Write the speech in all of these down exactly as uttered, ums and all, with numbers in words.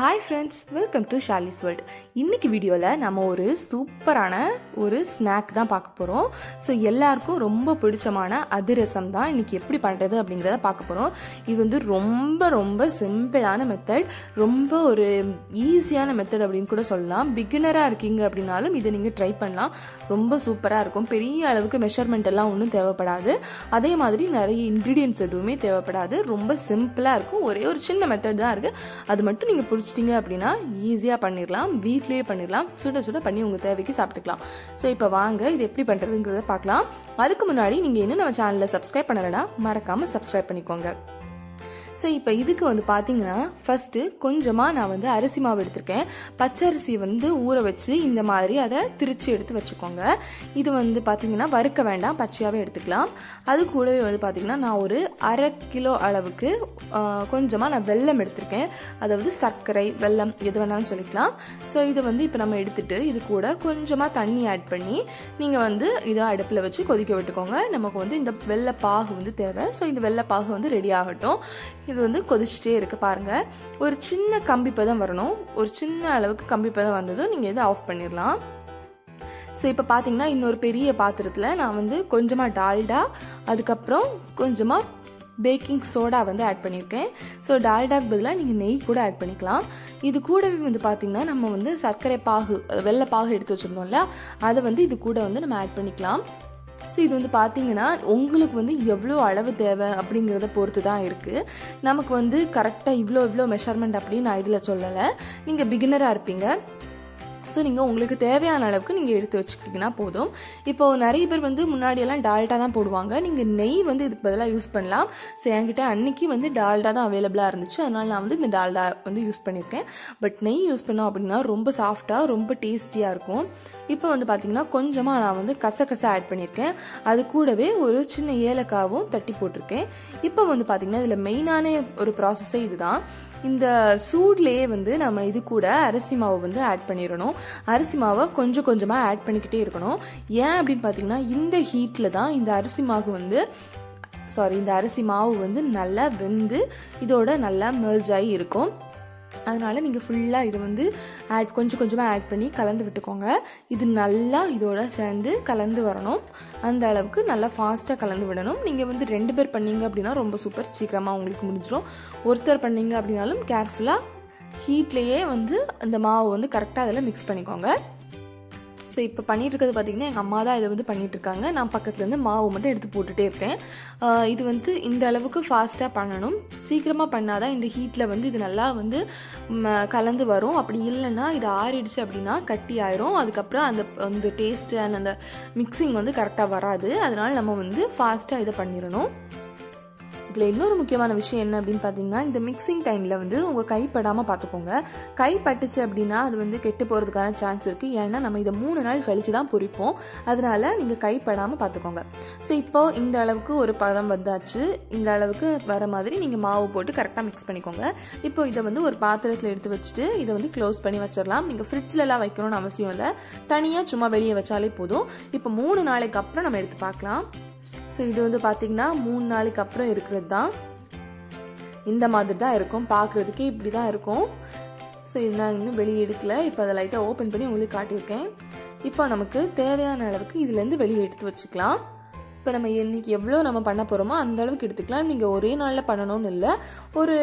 Hi friends, welcome to Shaliz World. In this video, we will see a super snack. So, எல்லாருக்கும் ரொம்ப பிடிச்சமான அதிரசம் தான் இன்னைக்கு எப்படி பண்றது அப்படிங்கறத பார்க்க போறோம். இது வந்து ரொம்ப ரொம்ப சிம்பிளான மெத்தட், ரொம்ப ஒரு ஈஸியான மெத்தட் அப்படினு கூட சொல்லலாம். பிகினரா இருக்கீங்க அப்படினாலும் இத நீங்க ட்ரை பண்ணலாம். ரொம்ப சூப்பரா இருக்கும். பெரிய அளவுக்கு மெஷர்மென்ட் எல்லாம் ஒண்ணும் தேவைப்படாது. அதே மாதிரி நிறைய ingredients எதுவுமே தேவைப்படாது. ரொம்ப சிம்பிளா இருக்கும். ஒரே ஒரு சின்ன மெத்தட் தான் இருக்கு. அது மட்டும் நீங்க புடிச்சிட்டீங்க அப்படினா ஈஸியா பண்ணிரலாம். வீட்லயே பண்ணிரலாம். சுட சுட பண்ணி உங்க தேவைக்கு சாப்பிட்டுக்கலாம். சோ இப்போ வாங்க இது எப்படி பண்றதுங்கறத பார்க்கலாம். அதுக்கு முன்னாடி நீங்க இன்னும் நம்ம சேனலை சப்ஸ்கிரைப் பண்ணலனா மறக்காம சப்ஸ்கிரைப் பண்ணிக்கோங்க. சோ இப்போ இதுக்கு வந்து பாத்தீங்கன்னா first கொஞ்சமா நான் வந்து அரிசி மாவு எடுத்துர்க்கேன். பச்சரிசி வந்து ஊற வச்சு இந்த மாதிரி அத திரிச்சி எடுத்து வச்சுக்கோங்க. இது வந்து பாத்தீங்கன்னா வறுக்க வேண்டாம், பச்சையாவே எடுத்துக்கலாம். அது கூடவே வந்து பாத்தீங்கன்னா நான் ஒரு அரை கிலோ அளவுக்கு கொஞ்சமா நான் வெல்லம் எடுத்துர்க்கேன். அதாவது சர்க்கரை வெல்லம் எது வேணாலும் சொல்லிக்கலாம். சோ இது வந்து இப்போ நம்ம எடுத்துட்டு இது கூட கொஞ்சமா தண்ணி ஆட் பண்ணி நீங்க வந்து இத அடுப்புல வச்சு கொதிக்க விட்டுக்கோங்க. நமக்கு வந்து இந்த வெல்ல பாகு வந்து தேவை. சோ இந்த வெல்ல பாகு வந்து ரெடி ஆகட்டும். இது வந்து கொதிச்சிட்டே இருக்கு பாருங்க. ஒரு சின்ன கம்பி பதம் வரணும். ஒரு சின்ன அளவுக்கு கம்பி பதம் வந்ததும் நீங்க இதை ஆஃப் பண்ணிரலாம். சோ இப்போ பாத்தீங்கன்னா இன்னொரு பெரிய பாத்திரத்துல நான் வந்து கொஞ்சமா டால்டா, அதுக்கு அப்புறம் கொஞ்சமா பேக்கிங் சோடா வந்து ஆட் பண்ணியிருக்கேன். ஸோ டால்டாக்கு பதிலாக நீங்கள் நெய் கூட ஆட் பண்ணிக்கலாம். இது கூடவே வந்து பார்த்திங்கன்னா நம்ம வந்து சர்க்கரை பாகு வெள்ளை பாகு எடுத்து வச்சுருந்தோம்ல, அதை வந்து இது கூட வந்து நம்ம ஆட் பண்ணிக்கலாம். ஸோ இது வந்து பார்த்தீங்கன்னா உங்களுக்கு வந்து எவ்வளோ அளவு தேவை அப்படிங்கிறத பொறுத்து தான் இருக்குது. நமக்கு வந்து கரெக்டாக இவ்வளோ இவ்வளோ மெஷர்மெண்ட் அப்படின்னு நான் இதில் சொல்லலை. நீங்கள் பிகினராக இருப்பீங்க. ஸோ நீங்கள் உங்களுக்கு தேவையான அளவுக்கு நீங்கள் எடுத்து வச்சுக்கிட்டிங்கன்னா போதும். இப்போது நிறைய பேர் வந்து முன்னாடியெல்லாம் டால்டா தான் போடுவாங்க. நீங்கள் நெய் வந்து இதுக்கு பதிலாக யூஸ் பண்ணலாம். ஸோ என்கிட்ட அன்றைக்கி வந்து டால்டா தான் அவைலபிளாக இருந்துச்சு. அதனால் நான் வந்து இந்த டால்டா வந்து யூஸ் பண்ணியிருக்கேன். பட் நெய் யூஸ் பண்ணோம் அப்படின்னா ரொம்ப சாஃப்டாக ரொம்ப டேஸ்டியாக இருக்கும். இப்போ வந்து பார்த்திங்கன்னா கொஞ்சமாக நான் வந்து கசகசா ஆட் பண்ணியிருக்கேன். அது கூடவே ஒரு சின்ன ஏலக்காவும் தட்டி போட்டிருக்கேன். இப்போ வந்து பார்த்திங்கன்னா இதில் மெயினான ஒரு ப்ராசஸ்ஸே இது தான். இந்த சூட்லேயே வந்து நம்ம இது கூட அரிசி மாவை வந்து ஆட் பண்ணிடணும். அரிசி மாவை கொஞ்சம் கொஞ்சமாக ஆட் பண்ணிக்கிட்டே இருக்கணும். ஏன் அப்படின்னு பார்த்தீங்கன்னா இந்த ஹீட்டில் தான் இந்த அரிசி மாவு வந்து சாரி இந்த அரிசி மாவு வந்து நல்லா வெந்து இதோட நல்லா மெர்ஜ் ஆகி இருக்கும். அதனால் நீங்கள் ஃபுல்லாக இது வந்து ஆட் கொஞ்சம் கொஞ்சமாக ஆட் பண்ணி கலந்து விட்டுக்கோங்க. இது நல்லா இதோட சேர்ந்து கலந்து வரணும். அந்த அளவுக்கு நல்லா ஃபாஸ்ட்டாக கலந்து விடணும். நீங்கள் வந்து ரெண்டு பேர் பண்ணிங்க அப்படின்னா ரொம்ப சூப்பர், சீக்கிரமாக உங்களுக்கு முடிஞ்சிடும். ஒருத்தர் பண்ணிங்க அப்படின்னாலும் கேர்ஃபுல்லாக ஹீட்லேயே வந்து அந்த மாவு வந்து கரெக்டாக அதில் மிக்ஸ் பண்ணிக்கோங்க. ஸோ இப்போ பண்ணிகிட்டு இருக்கிறது பார்த்திங்கன்னா எங்கள் அம்மா தான் இதை வந்து பண்ணிகிட்ருக்காங்க. நான் பக்கத்துலேருந்து மாவு மட்டும் எடுத்து போட்டுகிட்டே இருக்கேன். இது வந்து இந்த அளவுக்கு ஃபாஸ்ட்டாக பண்ணணும். சீக்கிரமாக பண்ணால் தான் இந்த ஹீட்டில் வந்து இது நல்லா வந்து கலந்து வரும். அப்படி இல்லைன்னா இது ஆறிடுச்சு அப்படின்னா கட்டி ஆயிரும். அதுக்கப்புறம் அந்த அந்த டேஸ்ட்டு அண்ட் அந்த மிக்சிங் வந்து கரெக்டாக வராது. அதனால் நம்ம வந்து ஃபாஸ்ட்டாக இதை பண்ணிடணும். இதில் இன்னொரு முக்கியமான விஷயம் என்ன அப்படின்னு பார்த்தீங்கன்னா இந்த மிக்சிங் டைமில் வந்து உங்கள் கைப்படாமல் பார்த்துக்கோங்க. கை பட்டுச்சு அப்படின்னா அது வந்து கெட்டு போகிறதுக்கான சான்ஸ் இருக்குது. ஏன்னா நம்ம இதை மூணு நாள் கழித்து தான் பொரிப்போம். அதனால் நீங்கள் கைப்படாமல் பார்த்துக்கோங்க. ஸோ இப்போது இந்த அளவுக்கு ஒரு பதம் வந்தாச்சு. இந்த அளவுக்கு வர மாதிரி நீங்கள் மாவு போட்டு கரெக்டாக மிக்ஸ் பண்ணிக்கோங்க. இப்போ இதை வந்து ஒரு பாத்திரத்தில் எடுத்து வச்சுட்டு இதை வந்து க்ளோஸ் பண்ணி வச்சிடலாம். நீங்கள் ஃப்ரிட்ஜிலலாம் வைக்கணும்னு அவசியம் இல்லை. தனியாக சும்மா வெளியே வச்சாலே போதும். இப்போ மூணு நாளைக்கு அப்புறம் நம்ம எடுத்து பார்க்கலாம். ஸோ இது வந்து பார்த்தீங்கன்னா மூணு நாளைக்கு அப்புறம் இருக்கிறது தான். இந்த மாதிரி தான் இருக்கும், பார்க்குறதுக்கே இப்படி தான் இருக்கும். ஸோ இது நான் இன்னும் வெளியே எடுக்கல. இப்போ அதை லைட்டாக ஓப்பன் பண்ணி உங்களுக்கு காட்டியிருக்கேன். இப்போ நமக்கு தேவையான அளவுக்கு இதுலேருந்து வெளியே எடுத்து வச்சுக்கலாம். இப்போ நம்ம இன்னைக்கு எவ்வளோ நம்ம பண்ண போகிறோமோ அந்த அளவுக்கு எடுத்துக்கலாம். நீங்கள் ஒரே நாளில் பண்ணணும்னு இல்லை, ஒரு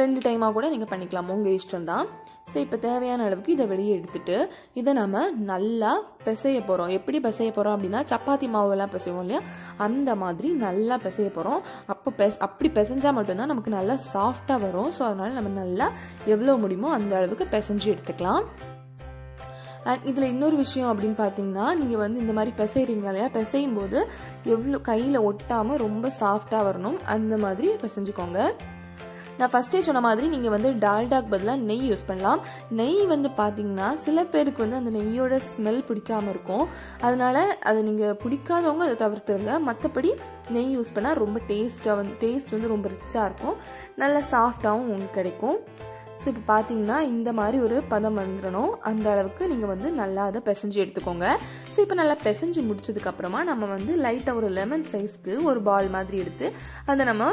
ரெண்டு டைமாக கூட நீங்கள் பண்ணிக்கலாம், உங்கள் இஷ்டம் தான். ஸோ இப்போ தேவையான அளவுக்கு இதை வெளியே எடுத்துட்டு இதை நம்ம நல்லா பிசைய போகிறோம். எப்படி பிசைய போகிறோம் அப்படின்னா சப்பாத்தி மாவெல்லாம் பிசைவோம் இல்லையா, அந்த மாதிரி நல்லா பிசைய போகிறோம். அப்போ பெச அப்படி பிசைஞ்சால் மட்டும்தான் நமக்கு நல்லா சாஃப்டாக வரும். ஸோ அதனால் நம்ம நல்லா எவ்வளோ முடியுமோ அந்த அளவுக்கு பிசைஞ்சு எடுத்துக்கலாம். அண்ட் இதில் இன்னொரு விஷயம் அப்படின்னு பார்த்தீங்கன்னா நீங்கள் வந்து இந்த மாதிரி பிசைறீங்க இல்லையா, பிசையும் போது எவ்வளோ கையில் ஒட்டாமல் ரொம்ப சாஃப்டாக வரணும், அந்த மாதிரி பிசைஞ்சுக்கோங்க. நான் ஃபஸ்ட்டே சொன்ன மாதிரி நீங்கள் வந்து டால்டாக்கு பதிலாக நெய் யூஸ் பண்ணலாம். நெய் வந்து பார்த்தீங்கன்னா சில பேருக்கு வந்து அந்த நெய்யோட ஸ்மெல் பிடிக்காமல் இருக்கும். அதனால் அதை நீங்கள் பிடிக்காதவங்க அதை தவிர்த்துருங்க. மற்றபடி நெய் யூஸ் பண்ணால் ரொம்ப டேஸ்ட்டாக வந்து டேஸ்ட் வந்து ரொம்ப ரிச்சாக இருக்கும். நல்லா சாஃப்டாகவும் உங்களுக்கு கிடைக்கும். ஸோ இப்போ பார்த்தீங்கன்னா இந்த மாதிரி ஒரு பதம் வந்துடணும். அந்த அளவுக்கு நீங்கள் வந்து நல்லா அதை பிசைஞ்சு எடுத்துக்கோங்க. ஸோ இப்போ நல்லா பிசைஞ்சு முடிச்சதுக்கப்புறமா நம்ம வந்து லைட்டாக ஒரு லெமன் சைஸ்க்கு ஒரு பால் மாதிரி எடுத்து அதை நம்ம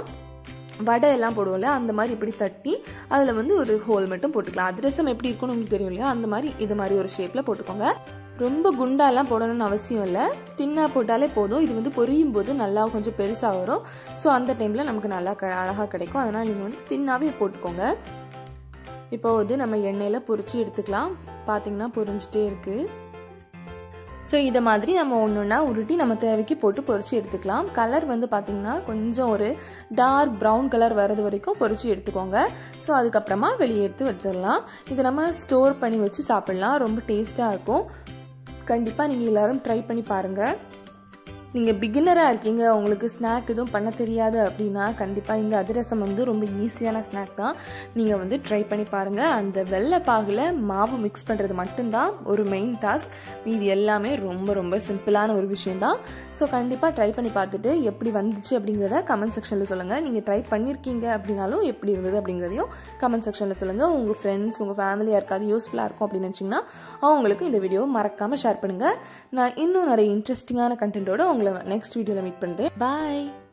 வடை எல்லாம் போடுவோம்ல அந்த மாதிரி இப்படி தட்டி அதில் வந்து ஒரு ஹோல் மட்டும் போட்டுக்கலாம். அதிரசம் எப்படி இருக்கும்னு உங்களுக்கு தெரியும் இல்லையா, அந்த மாதிரி இது மாதிரி ஒரு ஷேப்பில் போட்டுக்கோங்க. ரொம்ப குண்டாலாம் போடணும்னு அவசியம் இல்லை, தின்னா போட்டாலே போதும். இது வந்து பொரியும் போது நல்லா கொஞ்சம் பெருசாக வரும். ஸோ அந்த டைமில் நமக்கு நல்லா க அழகாக கிடைக்கும். அதனால் நீங்கள் வந்து தின்னாவே போட்டுக்கோங்க. இப்போ வந்து நம்ம எண்ணெயில் பொரிச்சு எடுத்துக்கலாம். பார்த்திங்கன்னா பொரிஞ்சிட்டே இருக்குது. ஸோ இதை மாதிரி நம்ம ஒன்று ஒன்றா உருட்டி நம்ம தேவைக்கு போட்டு பொரிச்சு எடுத்துக்கலாம். கலர் வந்து பார்த்திங்கன்னா கொஞ்சம் ஒரு டார்க் ப்ரௌன் கலர் வர்றது வரைக்கும் பொரிச்சு எடுத்துக்கோங்க. ஸோ அதுக்கப்புறமா வெளியே எடுத்து வச்சிடலாம். இதை நம்ம ஸ்டோர் பண்ணி வச்சு சாப்பிட்லாம். ரொம்ப டேஸ்ட்டாக இருக்கும். கண்டிப்பாக நீங்கள் எல்லோரும் ட்ரை பண்ணி பாருங்கள். நீங்கள் பிகினராக இருக்கீங்க, உங்களுக்கு ஸ்நாக் எதுவும் பண்ண தெரியாது அப்படின்னா கண்டிப்பாக இந்த அதிரசம் வந்து ரொம்ப ஈஸியான ஸ்நாக் தான். நீங்கள் வந்து ட்ரை பண்ணி பாருங்கள். அந்த வெள்ளைப்பாகில் மாவு மிக்ஸ் பண்ணுறது மட்டும்தான் ஒரு மெயின் டாஸ்க். இது எல்லாமே ரொம்ப ரொம்ப சிம்பிளான ஒரு விஷயந்தான். ஸோ கண்டிப்பாக ட்ரை பண்ணி பார்த்துட்டு எப்படி வந்துச்சு அப்படிங்கிறத கமெண்ட் செக்ஷனில் சொல்லுங்கள். நீங்கள் ட்ரை பண்ணியிருக்கீங்க அப்படின்னாலும் எப்படி இருந்தது அப்படிங்கிறதையும் கமெண்ட் செக்ஷனில் சொல்லுங்கள். உங்கள் ஃப்ரெண்ட்ஸ் உங்கள் ஃபேமிலி யாருக்காவது யூஸ்ஃபுல்லாக இருக்கும் அப்படின்னு நினச்சிங்கன்னா அவங்களுக்கு இந்த வீடியோவை மறக்காமல் ஷேர் பண்ணுங்கள். நான் இன்னும் நிறைய இன்ட்ரெஸ்டிங்கான கண்டென்ட்டோட நெக்ஸ்ட் வீடியோல மீட் பண்றேன். பை.